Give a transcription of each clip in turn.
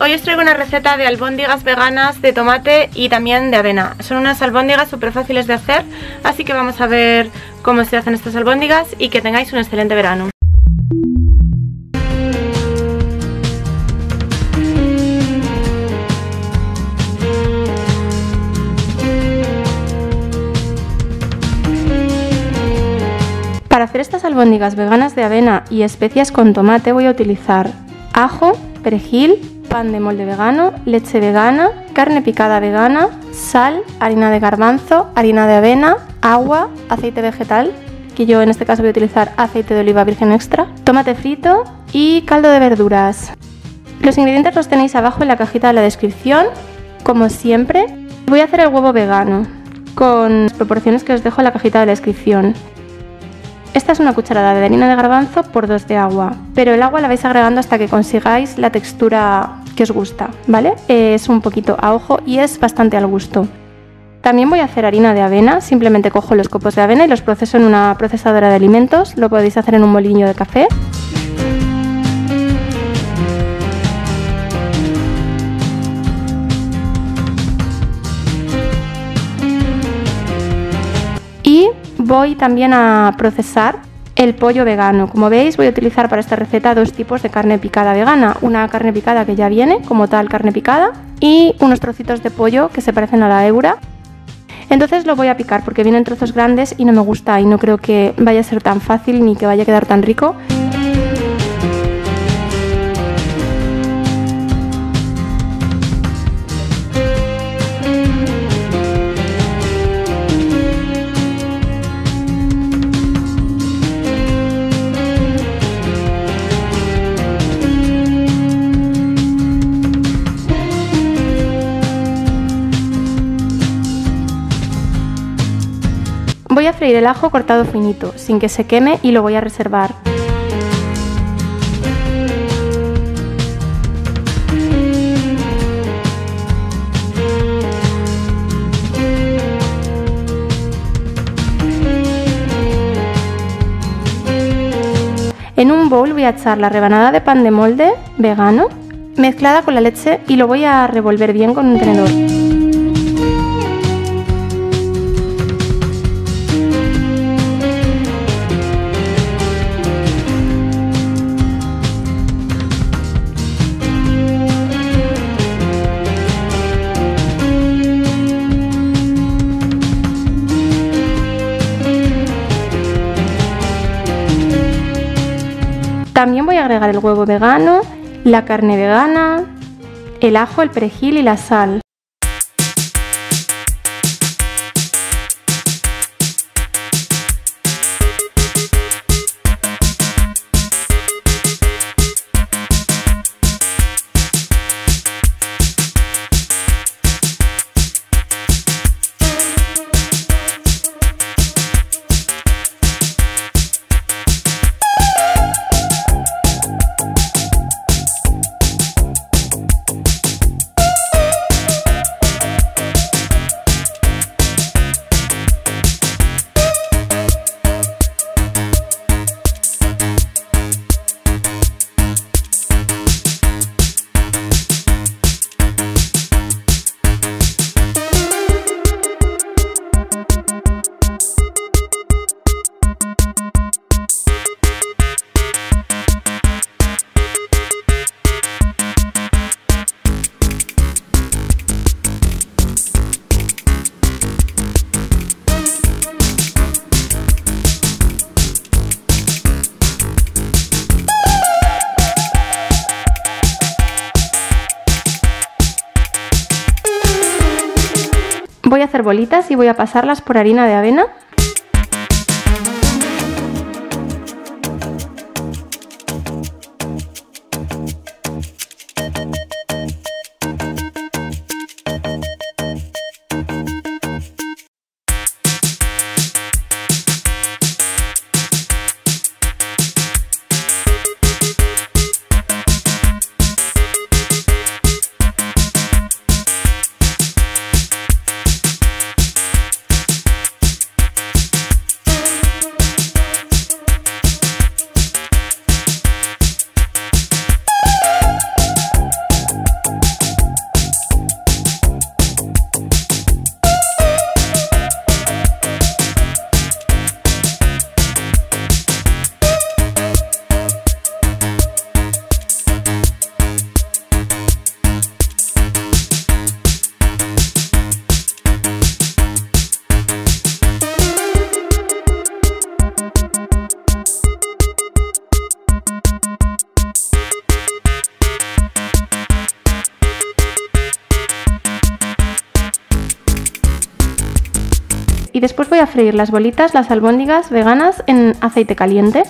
Hoy os traigo una receta de albóndigas veganas de tomate y también de avena. Son unas albóndigas súper fáciles de hacer, así que vamos a ver cómo se hacen estas albóndigas y que tengáis un excelente verano. Para hacer estas albóndigas veganas de avena y especias con tomate voy a utilizar ajo, perejil, pan de molde vegano, leche vegana, carne picada vegana, sal, harina de garbanzo, harina de avena, agua, aceite vegetal, que yo en este caso voy a utilizar aceite de oliva virgen extra, tomate frito y caldo de verduras. Los ingredientes los tenéis abajo en la cajita de la descripción, como siempre. Voy a hacer el huevo vegano con las proporciones que os dejo en la cajita de la descripción. Esta es una cucharada de harina de garbanzo por 2 de agua, pero el agua la vais agregando hasta que consigáis la textura que os gusta, ¿vale? Es un poquito a ojo y es bastante al gusto. También voy a hacer harina de avena, simplemente cojo los copos de avena y los proceso en una procesadora de alimentos, lo podéis hacer en un molinillo de café. Voy también a procesar el pollo vegano. Como veis, voy a utilizar para esta receta 2 tipos de carne picada vegana. Una carne picada que ya viene, como tal carne picada, y unos trocitos de pollo que se parecen a la heura. Entonces lo voy a picar porque vienen trozos grandes y no me gusta y no creo que vaya a ser tan fácil ni que vaya a quedar tan rico. Voy a freír el ajo cortado finito, sin que se queme, y lo voy a reservar. En un bowl voy a echar la rebanada de pan de molde vegano, mezclada con la leche, y lo voy a revolver bien con un tenedor. También voy a agregar el huevo vegano, la carne vegana, el ajo, el perejil y la sal. Voy a hacer bolitas y voy a pasarlas por harina de avena. Y después voy a freír las bolitas, las albóndigas veganas en aceite caliente.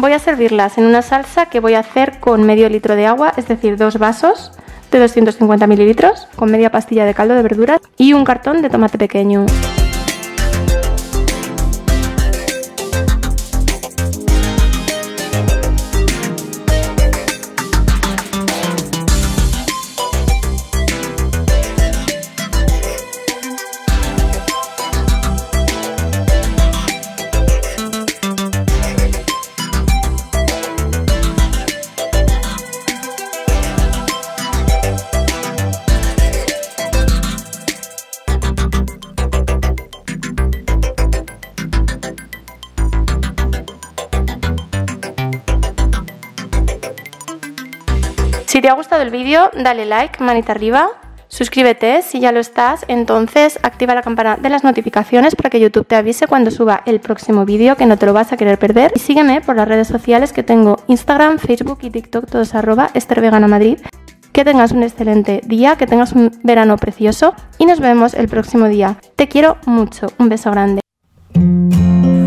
Voy a servirlas en una salsa que voy a hacer con medio litro de agua, es decir, 2 vasos de 250 mililitros, con media pastilla de caldo de verduras y un cartón de tomate pequeño. Si te ha gustado el vídeo, dale like, manita arriba, suscríbete si ya lo estás, entonces activa la campana de las notificaciones para que YouTube te avise cuando suba el próximo vídeo, que no te lo vas a querer perder. Y sígueme por las redes sociales que tengo Instagram, Facebook y TikTok, todos @EstherVeganaMadrid. Que tengas un excelente día, que tengas un verano precioso y nos vemos el próximo día. Te quiero mucho, un beso grande.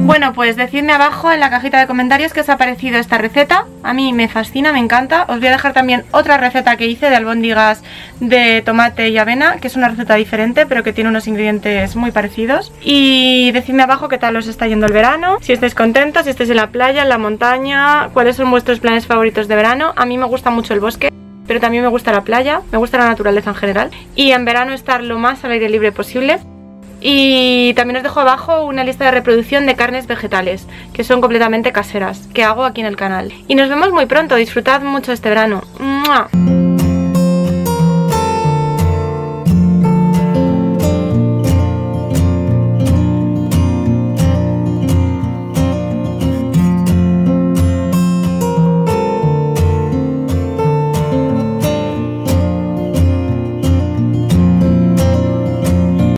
Bueno, pues decidme abajo en la cajita de comentarios qué os ha parecido esta receta. A mí me fascina, me encanta. Os voy a dejar también otra receta que hice de albóndigas de tomate y avena, que es una receta diferente, pero que tiene unos ingredientes muy parecidos. Y decidme abajo qué tal os está yendo el verano, si estáis contentos, si estáis en la playa, en la montaña, cuáles son vuestros planes favoritos de verano. A mí me gusta mucho el bosque, pero también me gusta la playa, me gusta la naturaleza en general. Y en verano estar lo más al aire libre posible. Y también os dejo abajo una lista de reproducción de carnes vegetales, que son completamente caseras, que hago aquí en el canal. Y nos vemos muy pronto, disfrutad mucho este verano. ¡Mua!